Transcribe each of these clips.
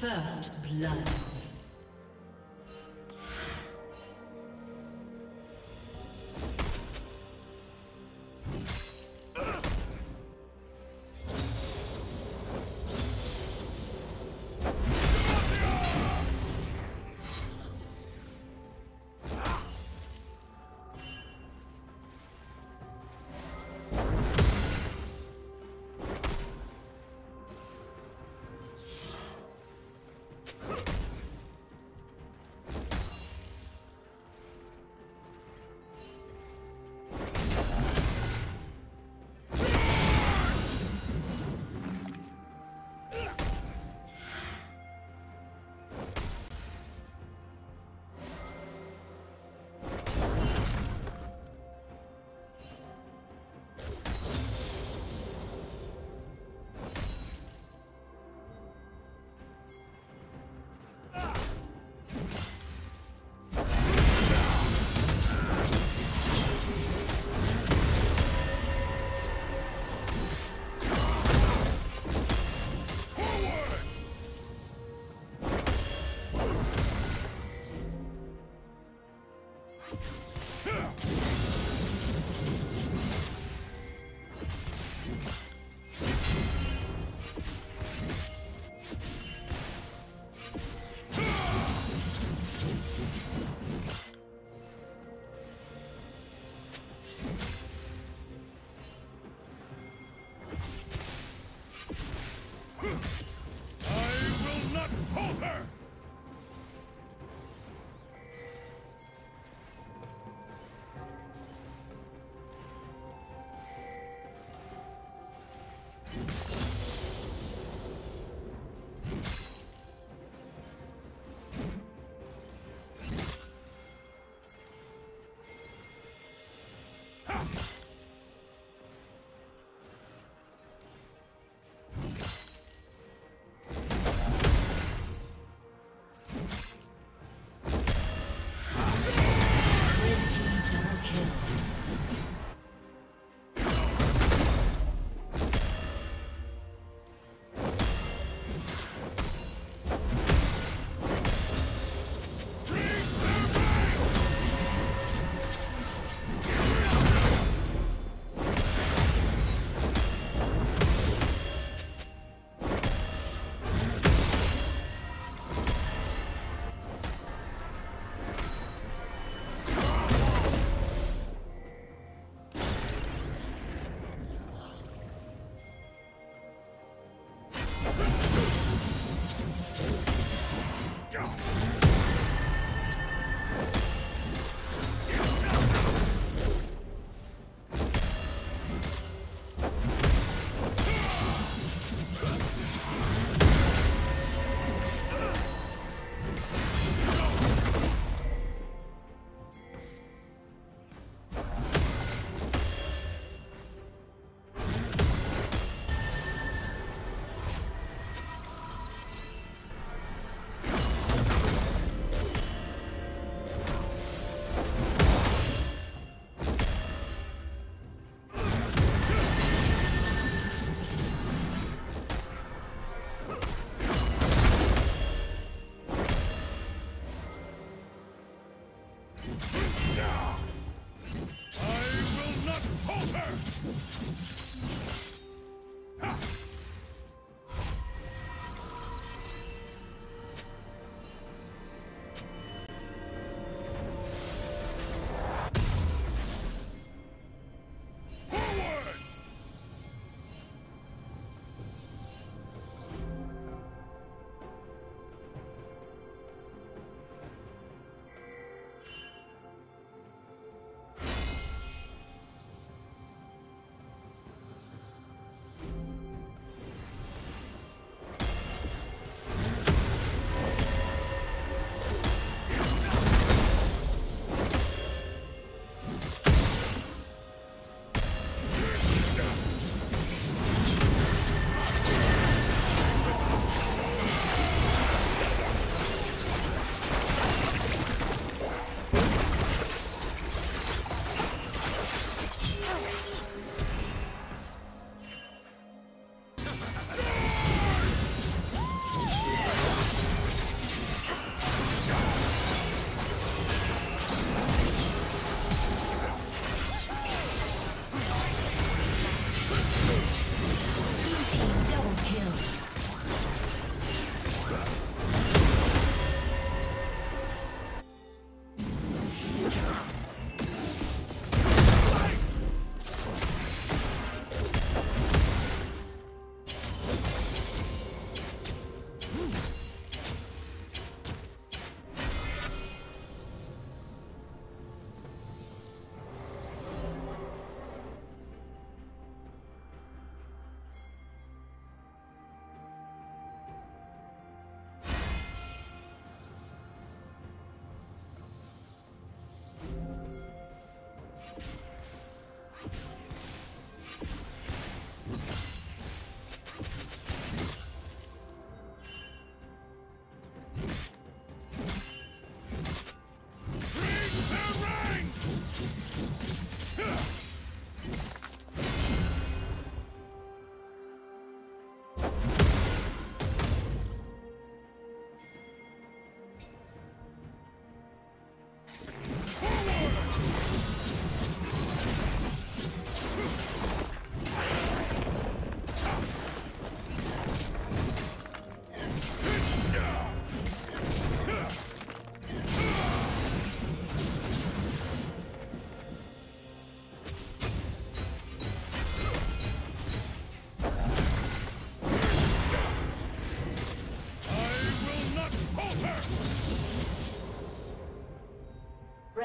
First blood.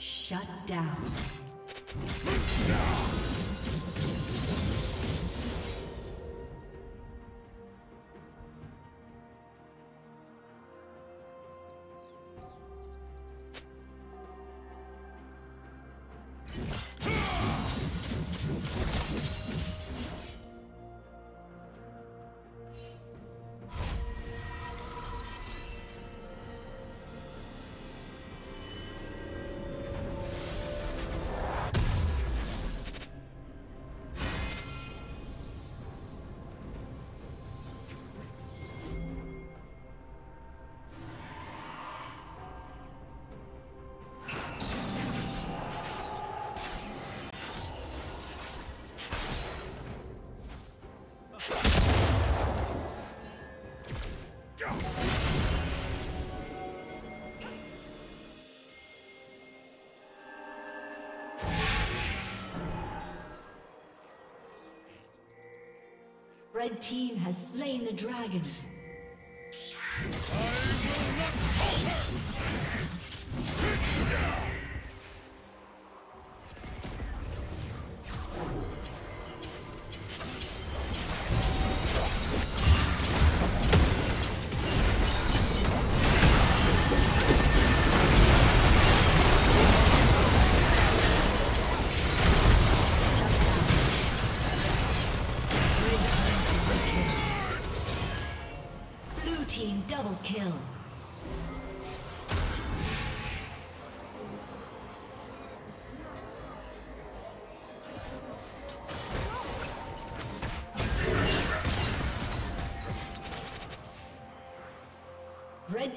Shut down. Red team has slain the dragon. I will not falter. Sit down. Double kill. Red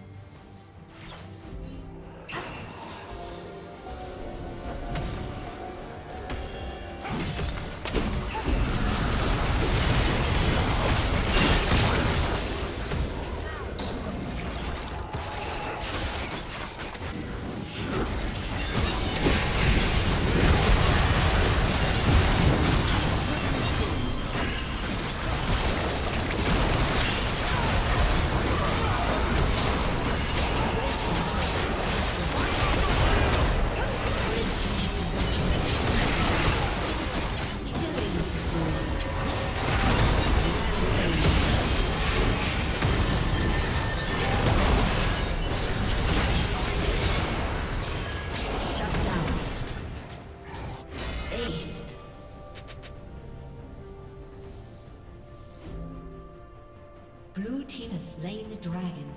Blue team's turret has been destroyed. Blue team's turret has been destroyed. dragon.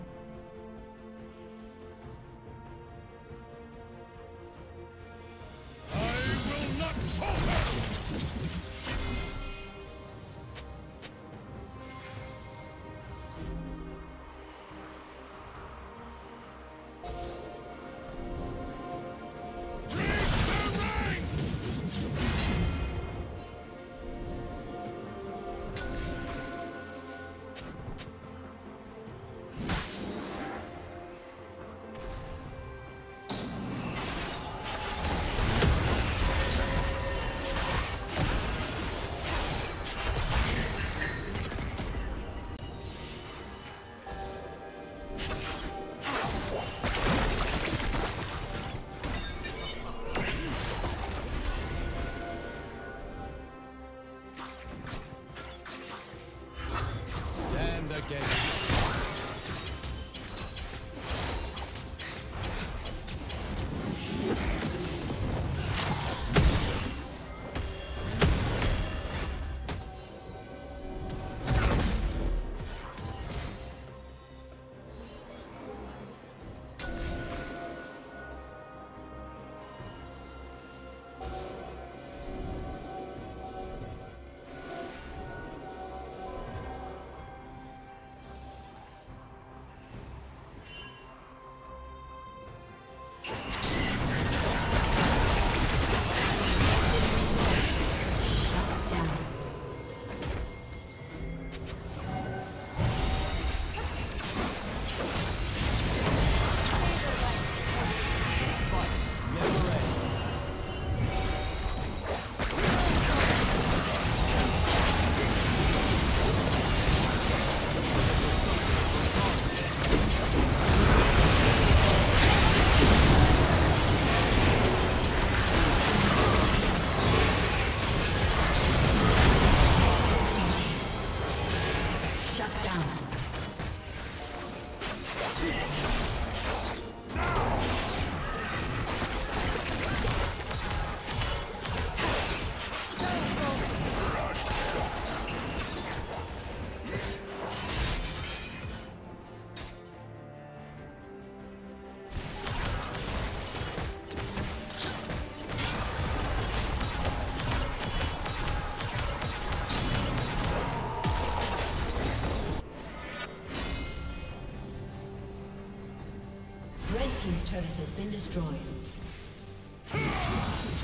Red team's turret has been destroyed.